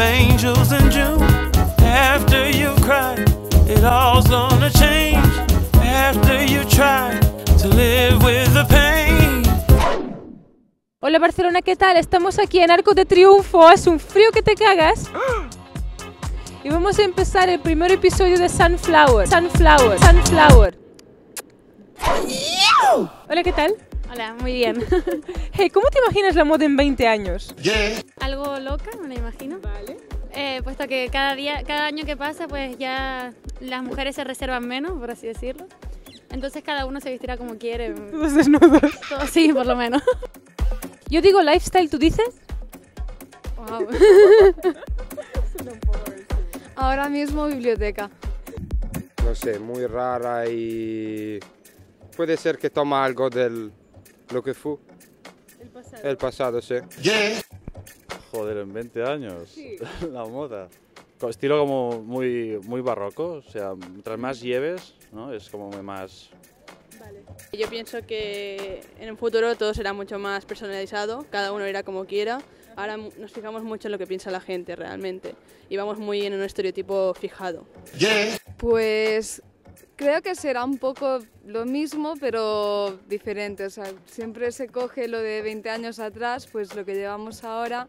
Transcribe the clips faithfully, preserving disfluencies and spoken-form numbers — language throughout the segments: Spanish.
angels in June. After you've cried, it all's gonna change. After you try to live with the pain. Hola Barcelona, ¿qué tal? Estamos aquí en Arco de Triunfo, hace un frío que te cagas. Y vamos a empezar el primer episodio de Sunflower. Sunflower, Sunflower. Hola, ¿qué tal? Hola, muy bien. Hey, ¿cómo te imaginas la moda en veinte años? Yeah. Algo loca, me imagino. Vale. Eh, puesto que cada día, cada año que pasa, pues ya las mujeres se reservan menos, por así decirlo. Entonces cada uno se vestirá como quiere. Todos desnudos. Todos, sí, por lo menos. Yo digo lifestyle, ¿tú dices? Wow. Ahora mismo biblioteca. No sé, muy rara y puede ser que toma algo del lo que fue. El pasado. El pasado, sí. Yeah. Joder, en veinte años, sí. La moda. Con estilo como muy, muy barroco, o sea, mientras más lleves, ¿no? Es como más... Vale. Yo pienso que en un futuro todo será mucho más personalizado, cada uno irá como quiera. Ahora nos fijamos mucho en lo que piensa la gente realmente y vamos muy en un estereotipo fijado. Yeah. Pues creo que será un poco lo mismo pero diferente, o sea, siempre se coge lo de veinte años atrás, pues lo que llevamos ahora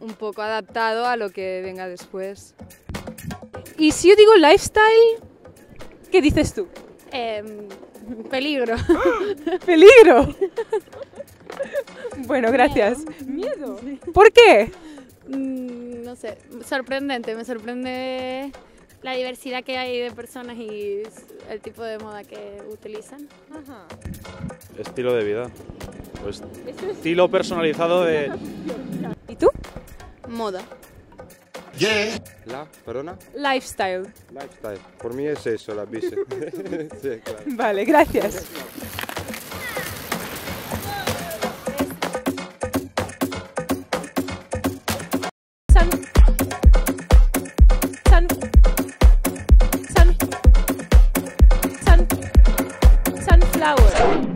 un poco adaptado a lo que venga después. Y si yo digo lifestyle, ¿qué dices tú? Eh, peligro. ¿Peligro? Bueno, gracias. Miedo. ¿Miedo? ¿Por qué? Mm, no sé, sorprendente, me sorprende la diversidad que hay de personas y el tipo de moda que utilizan. Ajá. Estilo de vida. Pues, estilo personalizado de... ¿Y tú? Moda. Yeah. ¿La? ¿Perdona? Lifestyle. Lifestyle. Por mí es eso, la bici. Sí, claro. Vale, gracias. Sunflower.